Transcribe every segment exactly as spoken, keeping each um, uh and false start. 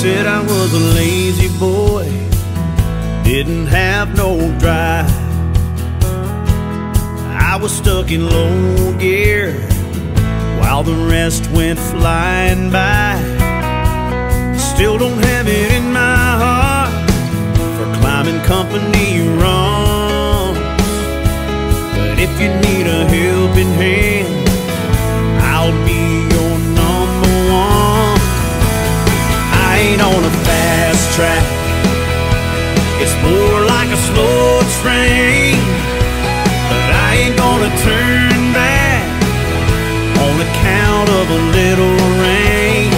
said I was a lazy boy, didn't have no drive. I was stuck in low gear while the rest went flying by. Still don't have it in my heart for climbing company wrong. But if you need a helping hand, I'll be your number one. I ain't on a fast track, it's more like a slow train. But I ain't gonna turn back on account of a little rain.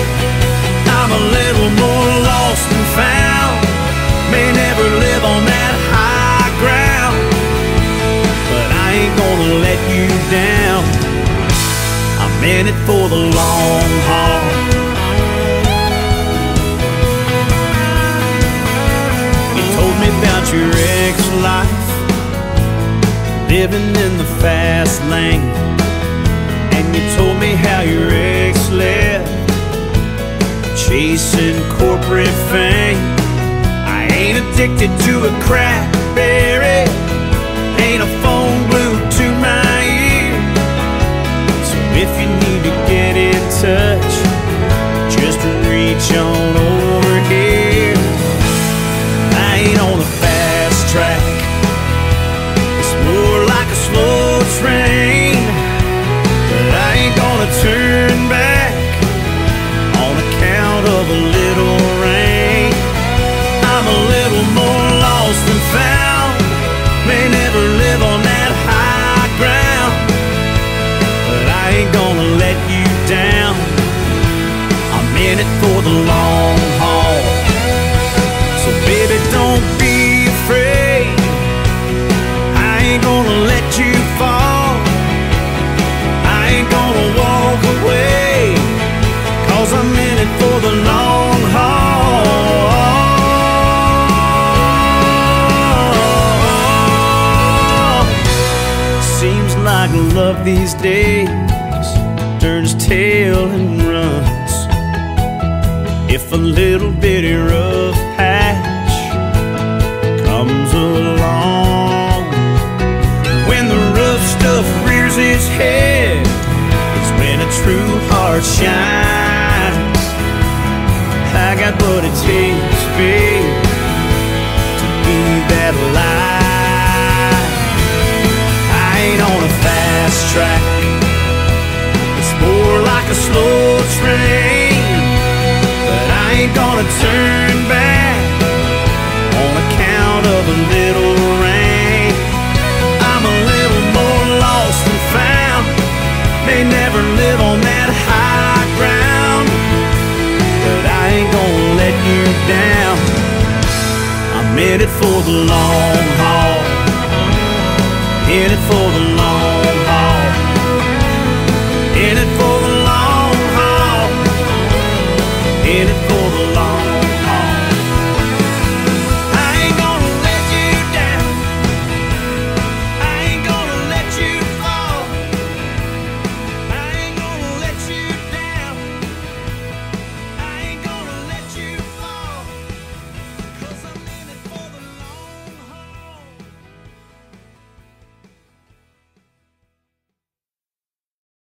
I'm a little more lost than found, may never live on that high ground, but I ain't gonna let you down. I'm in it for the long haul. You told me about your ex-life, living in the fast lane, and you told me how your ex left, chasing corporate fame. I ain't addicted to a crackberry, ain't a phone glued to my ear. So if you need to get in touch, just reach on over here. I ain't on a fast track, it's more like a slow train. But I ain't gonna turn back of a little rain. I'm a little more lost than found, may never live on that high ground, but I ain't gonna let you down. I'm in it for the long haul, so baby don't be afraid. I ain't gonna let you fall, I ain't gonna walk away, 'cause I'm in it for the long haul. Seems like love these days turns tail and runs. If a little bitty rough patch comes along, when the rough stuff rears its head, it's when a true heart shines. I got what it takes, babe, to be that light. I ain't on a fast track, it's more like a slow train. But I ain't gonna turn back on account of a little rain. I'm a little more lost than found, may never live on that high ground, but I ain't gonna let you down. I'm in it for the long